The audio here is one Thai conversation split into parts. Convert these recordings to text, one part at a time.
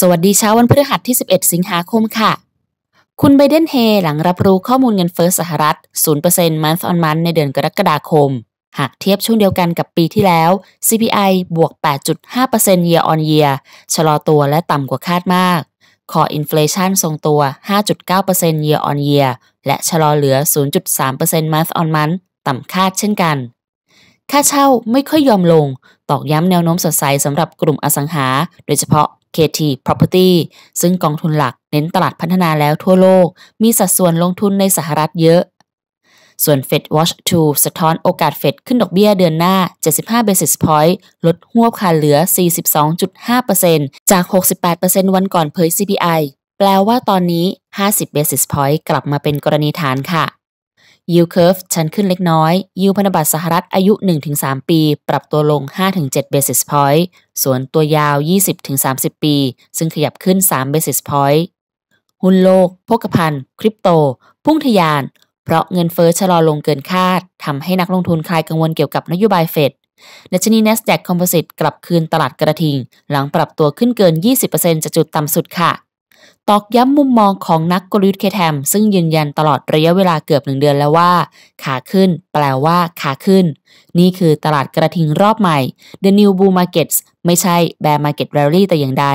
สวัสดีเช้าวันพฤหัสที่11สิงหาคมค่ะคุณไบเดนเฮหลังรับรู้ข้อมูลเงินเฟ้อสหรัฐ 0% month on month ในเดือนกรกฎาคมหากเทียบช่วงเดียวกันกับปีที่แล้ว CPI บวก 8.5% year on year ชะลอตัวและต่ำกว่าคาดมาก Core Inflation ทรงตัว 5.9% year on year และชะลอเหลือ 0.3% month on month ต่ำคาดเช่นกันค่าเช่าไม่ค่อยยอมลงตอกย้ำแนวโน้มสดใสสำหรับกลุ่มอสังหาโดยเฉพาะKT Property ซึ่งกองทุนหลักเน้นตลาดพัฒนาแล้วทั่วโลกมีสัดส่วนลงทุนในสหรัฐเยอะส่วน FED Watch 2 สะท้อนโอกาส FED ขึ้นดอกเบี้ยเดือนหน้า75 basis point ลดหวบค่ะเหลือ 42.5% จาก 68% วันก่อนเผย CPI แปลว่าตอนนี้50 basis point กลับมาเป็นกรณีฐานค่ะ Yield Curve ชันขึ้นเล็กน้อย Yield พันธบัตรสหรัฐอายุ 1-3 ปีปรับตัวลง 5-7 basis pointส่วนตัวยาว 20-30 ปีซึ่งขยับขึ้น3 basis point หุ้นโลกโภคภัณฑ์คริปโตพุ่งทะยานเพราะเงินเฟ้อชะลอลงเกินคาดทำให้นักลงทุนคลายกังวลเกี่ยวกับนโยบายเฟดดัชนี Nasdaq Composite กลับคืนตลาดกระทิงหลังปรับตัวขึ้นเกิน 20% จากจุดต่ำสุดค่ะตอกย้ำมุมมองของนักกลยุทธ์KTซึ่งยืนยันตลอดระยะเวลาเกือบ1เดือนแล้วว่าขาขึ้นแปลว่าขาขึ้นนี่คือตลาดกระทิงรอบใหม่ The New Bull Markets ไม่ใช่ Bear Market Rally แต่อย่างใด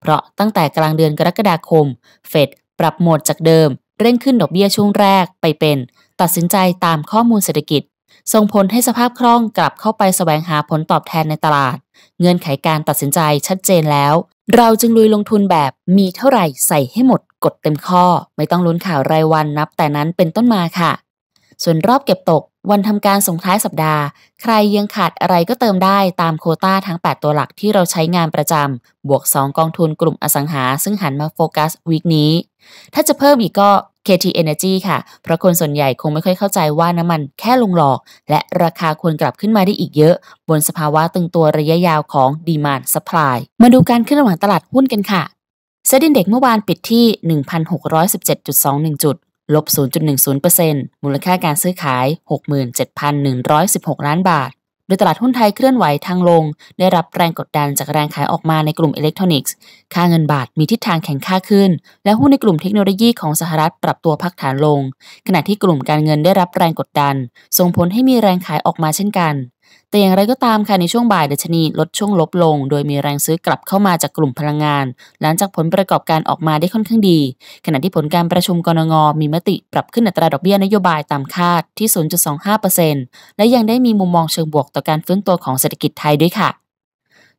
เพราะตั้งแต่กลางเดือนกรกฎาคม FED ปรับโหมดจากเดิมเร่งขึ้นดอกเบี้ยช่วงแรกไปเป็นตัดสินใจตามข้อมูลเศรษฐกิจส่งผลให้สภาพคล่องกลับเข้าไปแสวงหาผลตอบแทนในตลาดเงื่อนไขการตัดสินใจชัดเจนแล้วเราจึงลุยลงทุนแบบมีเท่าไหร่ใส่ให้หมดกดเต็มข้อไม่ต้องลุ้นข่าวรายวันนับแต่นั้นเป็นต้นมาค่ะส่วนรอบเก็บตกวันทำการส่งท้ายสัปดาห์ใครยังขาดอะไรก็เติมได้ตามโควต้าทั้ง8ตัวหลักที่เราใช้งานประจำบวก2กองทุนกลุ่มอสังหาซึ่งหันมาโฟกัสวีคนี้ถ้าจะเพิ่มอีกก็ KT Energy ค่ะเพราะคนส่วนใหญ่คงไม่ค่อยเข้าใจว่าน้ำมันแค่ลงหลอกและราคาควรกลับขึ้นมาได้อีกเยอะบนสภาวะตึงตัวระยะยาวของ Demand Supply มาดูการขึ้นระหว่างตลาดหุ้นกันค่ะเซ็นดินเด็กเมื่อวานปิดที่ 1,617.21 จุดลบ 0.10% มูลค่าการซื้อขาย 67,116 ล้านบาทโดยตลาดหุ้นไทยเคลื่อนไหวทางลงได้รับแรงกดดันจากแรงขายออกมาในกลุ่มอิเล็กทรอนิกส์ค่าเงินบาทมีทิศทางแข็งค่าขึ้นและหุ้นในกลุ่มเทคโนโลยีของสหรัฐปรับตัวพักฐานลงขณะที่กลุ่มการเงินได้รับแรงกดดันส่งผลให้มีแรงขายออกมาเช่นกันแต่อย่างไรก็ตามค่ะในช่วงบ่ายดัชนีลดช่วงลบลงโดยมีแรงซื้อกลับเข้ามาจากกลุ่มพลังงานหลังจากผลประกอบการออกมาได้ค่อนข้างดีขณะที่ผลการประชุมกนง.มีมติปรับขึ้นอัตราดอกเบี้ยนโยบายตามคาดที่ 0.25% และยังได้มีมุมมองเชิงบวกต่อการฟื้นตัวของเศรษฐกิจไทยด้วยค่ะ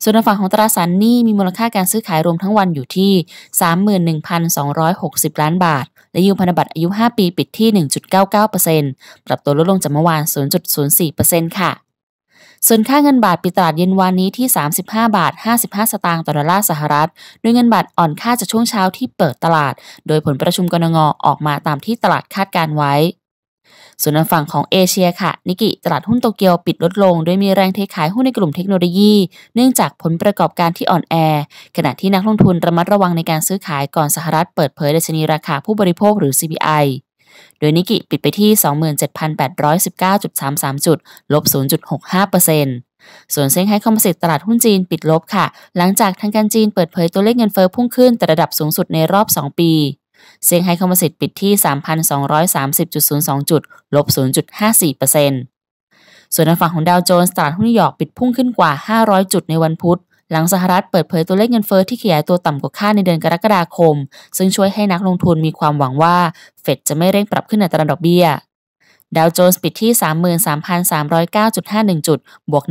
ส่วนทางฝั่งของตราสารหนี้มีมูลค่าการซื้อขายรวมทั้งวันอยู่ที่ 31,260 ล้านบาทและยิวพันธบัตรอายุ5ปีปิดที่ 1.99% ปรับตัวลดลงจากเมื่อวาน 0.04% ค่ะส่วนค่าเงินบาทปิดตลาดเย็นวันนี้ที่ 35.55 บาทต่อดอลลาร์สหรัฐโดยเงินบาทอ่อนค่าจากช่วงเช้าที่เปิดตลาดโดยผลประชุมกนง.ออกมาตามที่ตลาดคาดการไว้ส่วนทางฝั่งของเอเชียค่ะนิกเกิลตลาดหุ้นโตเกียวปิดลดลงโดยมีแรงเทขายหุ้นในกลุ่มเทคโนโลยีเนื่องจากผลประกอบการที่อ่อนแอขณะที่นักลงทุนระมัดระวังในการซื้อขายก่อนสหรัฐเปิดเผยดัชนีราคาผู้บริโภคหรือ CPIโดยนิกเกิลปิดไปที่ 27,819.33 จุดลบ 0.65% ส่วนเซี่ยงไฮ้คอมโพสิตตลาดหุ้นจีนปิดลบค่ะหลังจากทางการจีนเปิดเผยตัวเลขเงินเฟ้อพุ่งขึ้นแต่ระดับสูงสุดในรอบ2ปีเซี่ยงไฮ้คอมโพสิตปิดที่ 3,230.02 จุดลบ 0.54% ส่วนทางฝั่งของดาวโจนส์ตลาดหุ้นนิวยอร์กปิดพุ่งขึ้นกว่า500จุดในวันพุธหลังสหรัฐเปิดเผยตัวเลขเงินเฟ้อที่ขยายตัวต่ำกว่าคาดในเดือนกรกฎาคมซึ่งช่วยให้นักลงทุนมีความหวังว่าเฟดจะไม่เร่งปรับขึ้นอัตราดอกเบี้ยดาวโจนส์ปิดที่ 33,309.51 จุดบวก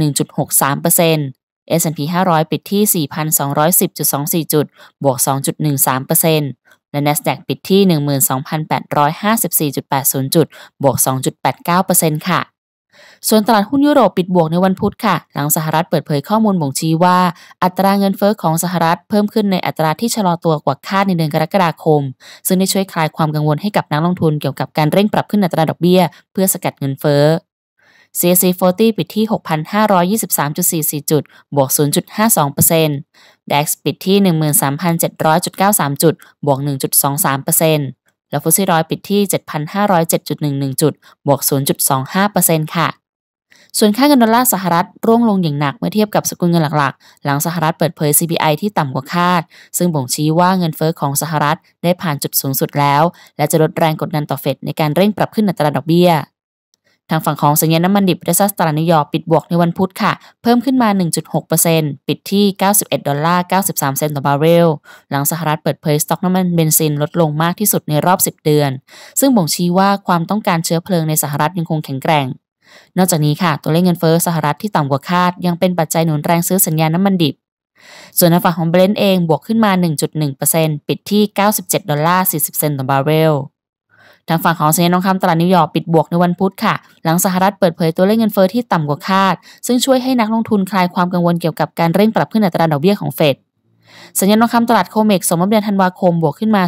1.63% S&P 500ปิดที่ 4,210.24 จุดบวก 2.13% และ Nasdaq ปิดที่ 12,854.80 จุดบวก 2.89% ค่ะส่วนตลาดหุ้นยุโรปปิดบวกในวันพุธค่ะหลังสหรัฐเปิดเผยข้อมูลบ่งชี้ว่าอัตราเงินเฟ้อของสหรัฐเพิ่มขึ้นในอัตราที่ชะลอตัวกว่าคาดในเดือนกรกฎาคมซึ่งได้ช่วยคลายความกังวลให้กับนักลงทุนเกี่ยวกับการเร่งปรับขึ้นอัตราดอกเบี้ยเพื่อสกัดเงินเฟ้อ CAC 40 ปิดที่ 6,523.44 จุดบวก 0.52% DAX ปิดที่ 13,700.93 จุดบวก 1.23% และฟุตซี่100ปิดที่ 7,507.11 จุดบวก 0.25% ค่ะ ส่วนค่าเงินดอลลาร์สหรัฐร่วงลงอย่างหนักเมื่อเทียบกับสกุลเงินหลักๆหลังสหรัฐเปิดเผย CPI ที่ต่ำกว่าคาดซึ่งบ่งชี้ว่าเงินเฟ้อของสหรัฐได้ผ่านจุดสูงสุดแล้วและจะลดแรงกดดันต่อเฟดในการเร่งปรับขึ้นอัตราดอกเบี้ยทางฝั่งของสัญญาณน้ำมันดิบเท็กซัสตลาดนิวยอร์กปิดบวกในวันพุธค่ะเพิ่มขึ้นมา 1.6% ปิดที่$91.93 ต่อบาร์เรลหลังสหรัฐเปิดเผยสต็อกน้ำมันเบนซินลดลงมากที่สุดในรอบ10 เดือนซึ่งบ่งชี้ว่าความต้องการเชื้อเพลิงในสหรัฐยังคงแข็งแกร่งนอกจากนี้ค่ะตัวเลขเงินเฟ้อสหรัฐที่ต่ำกว่าคาดยังเป็นปัจจัยหนุนแรงซื้อสัญญาณน้ำมันดิบส่วนทางฝั่งของเบรนท์เองบวกขึ้นมา 1.1% ปิดที่$97.40 ต่อบาร์เรลทางฝั่งของสัญญาณทองคำตลาดนิวยอร์กปิดบวกในวันพุธค่ะหลังสหรัฐเปิดเผยตัวเลขเงินเฟ้อที่ต่ำกว่าคาดซึ่งช่วยให้นักลงทุนคลายความกังวลเกี่ยวกับการเร่งปรับขึ้นอัตราดอกเบี้ยของเฟดสัญญาณทองคำตลาดโคเมกส่งมาเดือนธันวาคมบวกขึ้นมา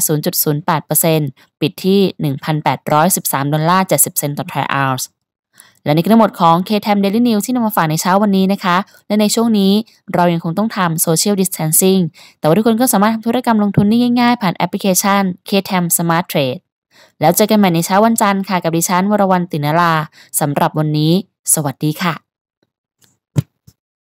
0.08% ปิดที่$1,813.70 ต่อทรายออนซ์และนี่ก็ทั้งหมดของ KTM Daily News ที่นำมาฝากในเช้าวันนี้นะคะและในช่วงนี้เรายังคงต้องทำ Social Distancing แต่ว่าทุกคนก็สามารถทำธุรกรรมลงทุนได้ง่ายๆผ่านแอปพลิเคชัน KTM Smart Tradeแล้วเจอกันใหม่ในเช้าวันจันทร์ค่ะกับดิฉันวรวรรณ ติณราสำหรับวันนี้สวัสดีค่ะ